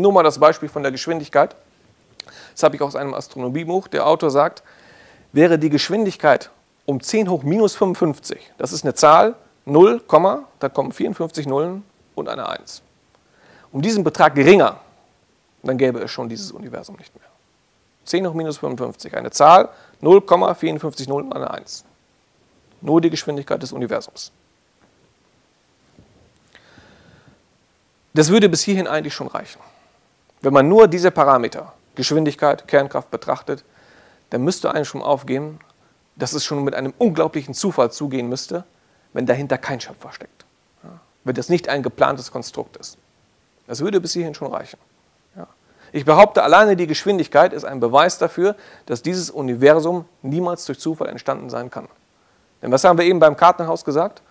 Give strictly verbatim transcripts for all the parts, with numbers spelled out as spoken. Nur mal das Beispiel von der Geschwindigkeit. Das habe ich aus einem Astronomiebuch. Der Autor sagt, wäre die Geschwindigkeit um zehn hoch minus fünfundfünfzig, das ist eine Zahl, null, da kommen vierundfünfzig Nullen und eine eins. Um diesen Betrag geringer, dann gäbe es schon dieses Universum nicht mehr. zehn hoch minus fünfundfünfzig, eine Zahl, null Komma vierundfünfzig Nullen und eine eins. Nur die Geschwindigkeit des Universums. Das würde bis hierhin eigentlich schon reichen. Wenn man nur diese Parameter, Geschwindigkeit, Kernkraft betrachtet, dann müsste einem schon aufgehen, dass es schon mit einem unglaublichen Zufall zugehen müsste, wenn dahinter kein Schöpfer steckt. Ja. Wenn das nicht ein geplantes Konstrukt ist. Das würde bis hierhin schon reichen. Ja. Ich behaupte, alleine die Geschwindigkeit ist ein Beweis dafür, dass dieses Universum niemals durch Zufall entstanden sein kann. Denn was haben wir eben beim Kartenhaus gesagt?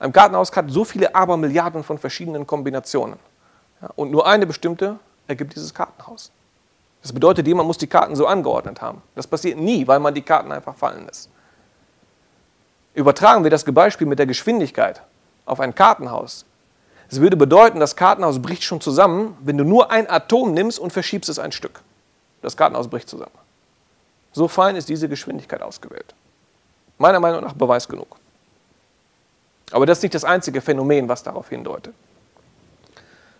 Ein Kartenhaus hat so viele Abermilliarden von verschiedenen Kombinationen. Ja, und nur eine bestimmte ergibt dieses Kartenhaus. Das bedeutet, jemand muss die Karten so angeordnet haben. Das passiert nie, weil man die Karten einfach fallen lässt. Übertragen wir das Beispiel mit der Geschwindigkeit auf ein Kartenhaus. Es würde bedeuten, das Kartenhaus bricht schon zusammen, wenn du nur ein Atom nimmst und verschiebst es ein Stück. Das Kartenhaus bricht zusammen. So fein ist diese Geschwindigkeit ausgewählt. Meiner Meinung nach Beweis genug. Aber das ist nicht das einzige Phänomen, was darauf hindeutet.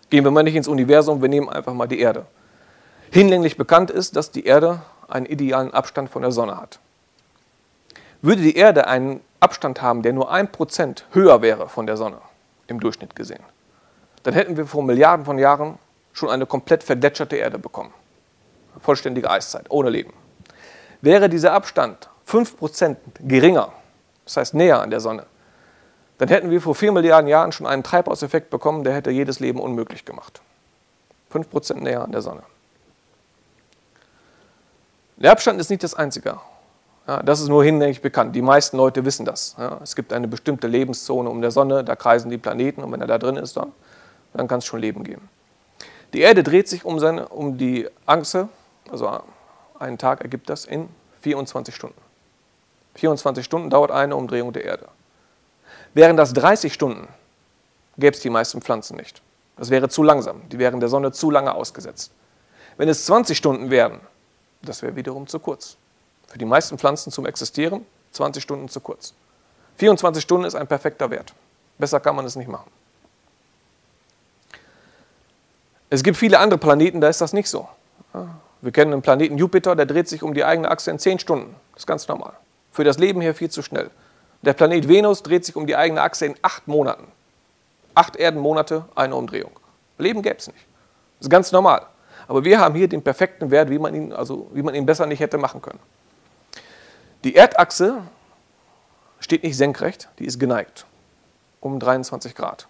Gehen wir mal nicht ins Universum, wir nehmen einfach mal die Erde. Hinlänglich bekannt ist, dass die Erde einen idealen Abstand von der Sonne hat. Würde die Erde einen Abstand haben, der nur ein Prozent höher wäre von der Sonne, im Durchschnitt gesehen, dann hätten wir vor Milliarden von Jahren schon eine komplett vergletscherte Erde bekommen. Eine vollständige Eiszeit, ohne Leben. Wäre dieser Abstand fünf Prozent geringer, das heißt näher an der Sonne, dann hätten wir vor vier Milliarden Jahren schon einen Treibhauseffekt bekommen, der hätte jedes Leben unmöglich gemacht. fünf Prozent näher an der Sonne. Der Abstand ist nicht das Einzige. Ja, das ist nur hinlänglich bekannt. Die meisten Leute wissen das. Ja, es gibt eine bestimmte Lebenszone um der Sonne, da kreisen die Planeten und wenn er da drin ist, dann, dann kann es schon Leben geben. Die Erde dreht sich um, seine, um die Achse, also einen Tag ergibt das, in vierundzwanzig Stunden. vierundzwanzig Stunden dauert eine Umdrehung der Erde. Wären das dreißig Stunden, gäbe es die meisten Pflanzen nicht. Das wäre zu langsam, die wären der Sonne zu lange ausgesetzt. Wenn es zwanzig Stunden wären, das wäre wiederum zu kurz. Für die meisten Pflanzen zum Existieren, zwanzig Stunden zu kurz. vierundzwanzig Stunden ist ein perfekter Wert. Besser kann man es nicht machen. Es gibt viele andere Planeten, da ist das nicht so. Wir kennen einen Planeten Jupiter, der dreht sich um die eigene Achse in zehn Stunden. Das ist ganz normal. Für das Leben hier viel zu schnell. Der Planet Venus dreht sich um die eigene Achse in acht Monaten. Acht Erdenmonate, eine Umdrehung. Leben gäbe es nicht. Das ist ganz normal. Aber wir haben hier den perfekten Wert, wie man ihn, also wie man ihn besser nicht hätte machen können. Die Erdachse steht nicht senkrecht, die ist geneigt. Um dreiundzwanzig Grad.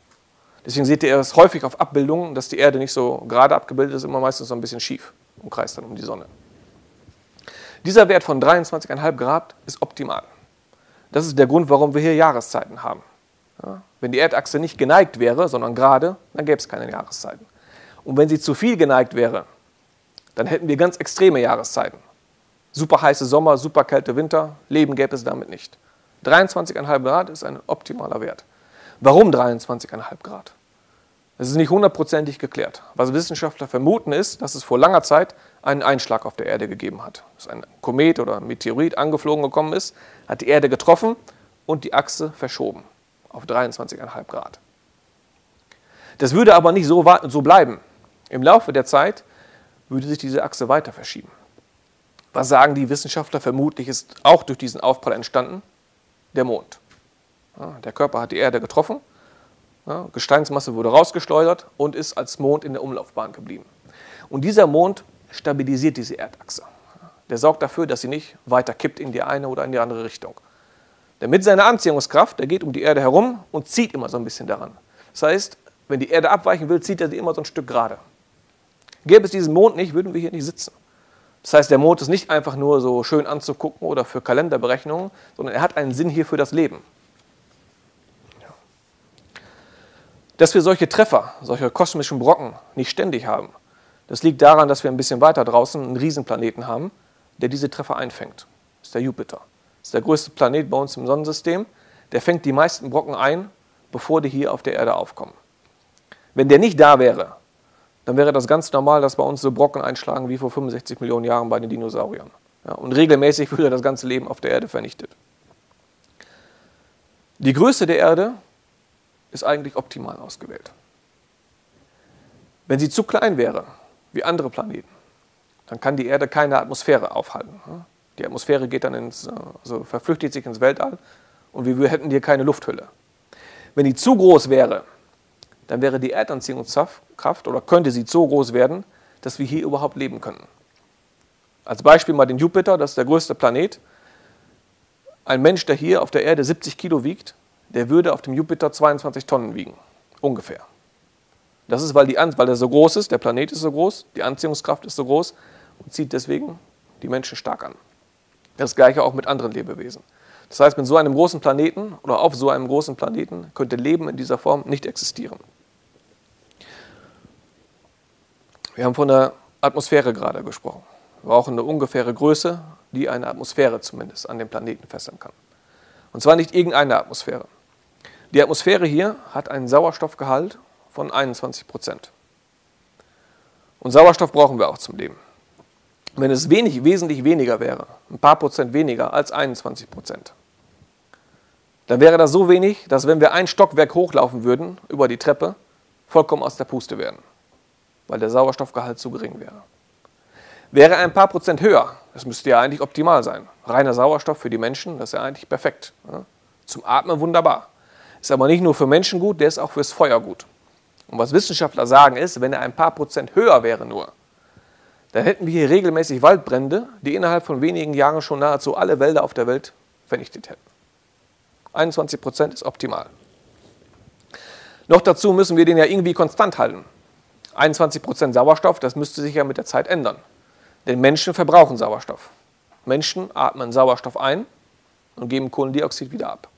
Deswegen seht ihr es häufig auf Abbildungen, dass die Erde nicht so gerade abgebildet ist, immer meistens so ein bisschen schief und kreist dann um die Sonne. Dieser Wert von dreiundzwanzig Komma fünf Grad ist optimal. Das ist der Grund, warum wir hier Jahreszeiten haben. Ja? Wenn die Erdachse nicht geneigt wäre, sondern gerade, dann gäbe es keine Jahreszeiten. Und wenn sie zu viel geneigt wäre, dann hätten wir ganz extreme Jahreszeiten. Super heiße Sommer, super kalte Winter, Leben gäbe es damit nicht. dreiundzwanzig Komma fünf Grad ist ein optimaler Wert. Warum dreiundzwanzig Komma fünf Grad? Es ist nicht hundertprozentig geklärt. Was Wissenschaftler vermuten ist, dass es vor langer Zeit einen Einschlag auf der Erde gegeben hat. Dass ein Komet oder ein Meteorit angeflogen gekommen ist, hat die Erde getroffen und die Achse verschoben auf dreiundzwanzig Komma fünf Grad. Das würde aber nicht so, so bleiben. Im Laufe der Zeit würde sich diese Achse weiter verschieben. Was sagen die Wissenschaftler? Vermutlich ist auch durch diesen Aufprall entstanden der Mond. Ja, der Körper hat die Erde getroffen. Ja, Gesteinsmasse wurde rausgeschleudert und ist als Mond in der Umlaufbahn geblieben. Und dieser Mond stabilisiert diese Erdachse. Der sorgt dafür, dass sie nicht weiter kippt in die eine oder in die andere Richtung. Denn mit seiner Anziehungskraft, der geht um die Erde herum und zieht immer so ein bisschen daran. Das heißt, wenn die Erde abweichen will, zieht er sie immer so ein Stück gerade. Gäbe es diesen Mond nicht, würden wir hier nicht sitzen. Das heißt, der Mond ist nicht einfach nur so schön anzugucken oder für Kalenderberechnungen, sondern er hat einen Sinn hier für das Leben. Dass wir solche Treffer, solche kosmischen Brocken nicht ständig haben, das liegt daran, dass wir ein bisschen weiter draußen einen Riesenplaneten haben, der diese Treffer einfängt. Das ist der Jupiter. Das ist der größte Planet bei uns im Sonnensystem. Der fängt die meisten Brocken ein, bevor die hier auf der Erde aufkommen. Wenn der nicht da wäre, dann wäre das ganz normal, dass bei uns so Brocken einschlagen wie vor fünfundsechzig Millionen Jahren bei den Dinosauriern. Ja, und regelmäßig würde das ganze Leben auf der Erde vernichtet. Die Größe der Erde ist eigentlich optimal ausgewählt. Wenn sie zu klein wäre, wie andere Planeten, dann kann die Erde keine Atmosphäre aufhalten. Die Atmosphäre geht dann ins, also verflüchtigt sich ins Weltall und wir hätten hier keine Lufthülle. Wenn die zu groß wäre, dann wäre die Erdanziehungskraft oder könnte sie so groß werden, dass wir hier überhaupt leben können. Als Beispiel mal den Jupiter, das ist der größte Planet. Ein Mensch, der hier auf der Erde siebzig Kilo wiegt, der würde auf dem Jupiter zweiundzwanzig Tonnen wiegen, ungefähr. Das ist, weil, die, weil er so groß ist, der Planet ist so groß, die Anziehungskraft ist so groß und zieht deswegen die Menschen stark an. Das gleiche auch mit anderen Lebewesen. Das heißt, mit so einem großen Planeten oder auf so einem großen Planeten könnte Leben in dieser Form nicht existieren. Wir haben von der Atmosphäre gerade gesprochen. Wir brauchen eine ungefähre Größe, die eine Atmosphäre zumindest an dem Planeten fesseln kann. Und zwar nicht irgendeine Atmosphäre. Die Atmosphäre hier hat einen Sauerstoffgehalt von einundzwanzig Prozent. Und Sauerstoff brauchen wir auch zum Leben. Wenn es wenig, wesentlich weniger wäre, ein paar Prozent weniger als einundzwanzig Prozent, dann wäre das so wenig, dass wenn wir ein Stockwerk hochlaufen würden, über die Treppe, vollkommen aus der Puste wären, weil der Sauerstoffgehalt zu gering wäre. Wäre ein paar Prozent höher, das müsste ja eigentlich optimal sein. Reiner Sauerstoff für die Menschen, das ist ja eigentlich perfekt. Zum Atmen wunderbar. Ist aber nicht nur für Menschen gut, der ist auch fürs Feuer gut. Und was Wissenschaftler sagen ist, wenn er ein paar Prozent höher wäre nur, dann hätten wir hier regelmäßig Waldbrände, die innerhalb von wenigen Jahren schon nahezu alle Wälder auf der Welt vernichtet hätten. einundzwanzig Prozent ist optimal. Noch dazu müssen wir den ja irgendwie konstant halten. einundzwanzig Prozent Sauerstoff, das müsste sich ja mit der Zeit ändern. Denn Menschen verbrauchen Sauerstoff. Menschen atmen Sauerstoff ein und geben Kohlendioxid wieder ab.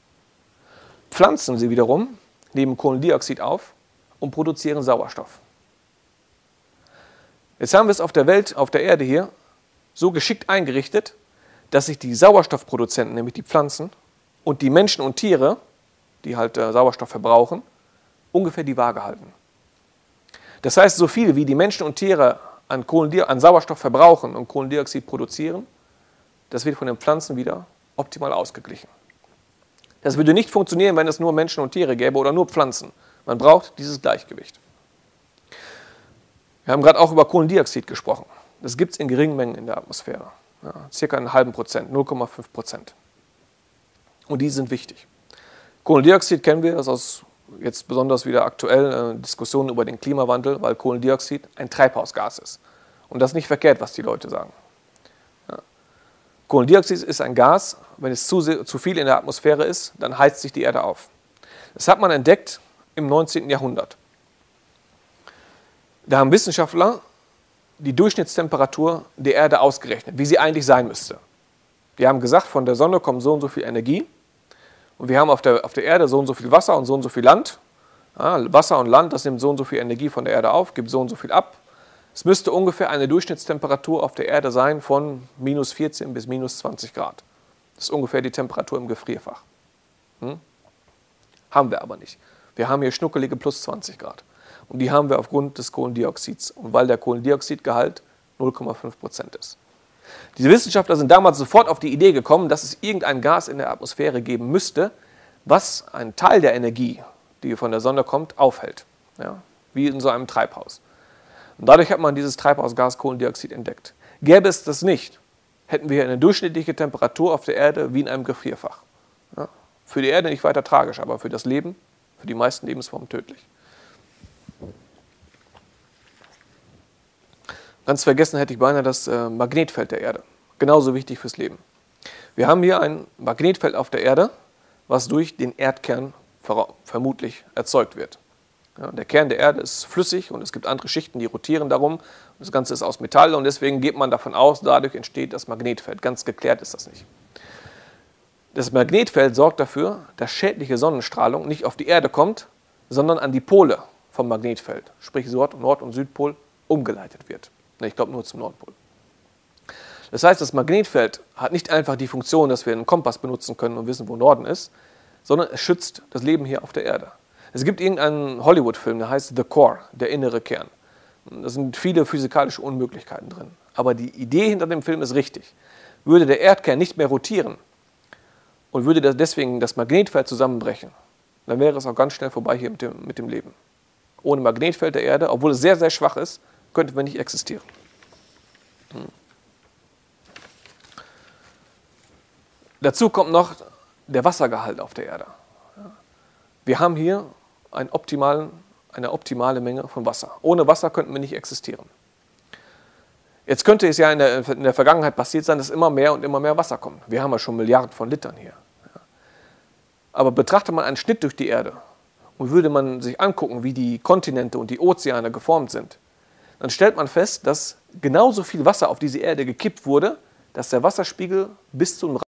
Pflanzen sie wiederum, nehmen Kohlendioxid auf und produzieren Sauerstoff. Jetzt haben wir es auf der Welt, auf der Erde hier, so geschickt eingerichtet, dass sich die Sauerstoffproduzenten, nämlich die Pflanzen, und die Menschen und Tiere, die halt Sauerstoff verbrauchen, ungefähr die Waage halten. Das heißt, so viel wie die Menschen und Tiere an, an Sauerstoff verbrauchen und Kohlendioxid produzieren, das wird von den Pflanzen wieder optimal ausgeglichen. Das würde nicht funktionieren, wenn es nur Menschen und Tiere gäbe oder nur Pflanzen. Man braucht dieses Gleichgewicht. Wir haben gerade auch über Kohlendioxid gesprochen. Das gibt es in geringen Mengen in der Atmosphäre. Ja, circa einen halben Prozent, null Komma fünf Prozent. Und die sind wichtig. Kohlendioxid kennen wir, das ist aus jetzt besonders wieder aktuell äh, Diskussionen über den Klimawandel, weil Kohlendioxid ein Treibhausgas ist. Und das ist nicht verkehrt, was die Leute sagen. Ja. Kohlendioxid ist ein Gas, wenn es zu, zu viel in der Atmosphäre ist, dann heizt sich die Erde auf. Das hat man entdeckt im neunzehnten Jahrhundert. Da haben Wissenschaftler die Durchschnittstemperatur der Erde ausgerechnet, wie sie eigentlich sein müsste. Die haben gesagt, von der Sonne kommt so und so viel Energie und wir haben auf der, auf der Erde so und so viel Wasser und so und so viel Land. Ja, Wasser und Land, das nimmt so und so viel Energie von der Erde auf, gibt so und so viel ab. Es müsste ungefähr eine Durchschnittstemperatur auf der Erde sein von minus vierzehn bis minus zwanzig Grad. Das ist ungefähr die Temperatur im Gefrierfach. Hm? Haben wir aber nicht. Wir haben hier schnuckelige plus zwanzig Grad. Und die haben wir aufgrund des Kohlendioxids und weil der Kohlendioxidgehalt null Komma fünf Prozent ist. Die Wissenschaftler sind damals sofort auf die Idee gekommen, dass es irgendein Gas in der Atmosphäre geben müsste, was einen Teil der Energie, die von der Sonne kommt, aufhält. Ja, wie in so einem Treibhaus. Und dadurch hat man dieses Treibhausgas Kohlendioxid entdeckt. Gäbe es das nicht, hätten wir eine durchschnittliche Temperatur auf der Erde wie in einem Gefrierfach. Ja, für die Erde nicht weiter tragisch, aber für das Leben, für die meisten Lebensformen tödlich. Ganz vergessen hätte ich beinahe das äh, Magnetfeld der Erde. Genauso wichtig fürs Leben. Wir haben hier ein Magnetfeld auf der Erde, was durch den Erdkern vermutlich erzeugt wird. Ja, der Kern der Erde ist flüssig und es gibt andere Schichten, die rotieren darum. Das Ganze ist aus Metall und deswegen geht man davon aus, dadurch entsteht das Magnetfeld. Ganz geklärt ist das nicht. Das Magnetfeld sorgt dafür, dass schädliche Sonnenstrahlung nicht auf die Erde kommt, sondern an die Pole vom Magnetfeld, sprich Nord- und Südpol, umgeleitet wird. Ich glaube nur zum Nordpol. Das heißt, das Magnetfeld hat nicht einfach die Funktion, dass wir einen Kompass benutzen können und wissen, wo Norden ist, sondern es schützt das Leben hier auf der Erde. Es gibt irgendeinen Hollywood-Film, der heißt The Core, der innere Kern. Da sind viele physikalische Unmöglichkeiten drin. Aber die Idee hinter dem Film ist richtig. Würde der Erdkern nicht mehr rotieren und würde deswegen das Magnetfeld zusammenbrechen, dann wäre es auch ganz schnell vorbei hier mit dem, mit dem Leben. Ohne Magnetfeld der Erde, obwohl es sehr, sehr schwach ist, könnten wir nicht existieren. Hm. Dazu kommt noch der Wassergehalt auf der Erde. Wir haben hier einen optimalen, eine optimale Menge von Wasser. Ohne Wasser könnten wir nicht existieren. Jetzt könnte es ja in der, in der Vergangenheit passiert sein, dass immer mehr und immer mehr Wasser kommt. Wir haben ja schon Milliarden von Litern hier. Aber betrachtet man einen Schnitt durch die Erde und würde man sich angucken, wie die Kontinente und die Ozeane geformt sind, dann stellt man fest, dass genauso viel Wasser auf diese Erde gekippt wurde, dass der Wasserspiegel bis zum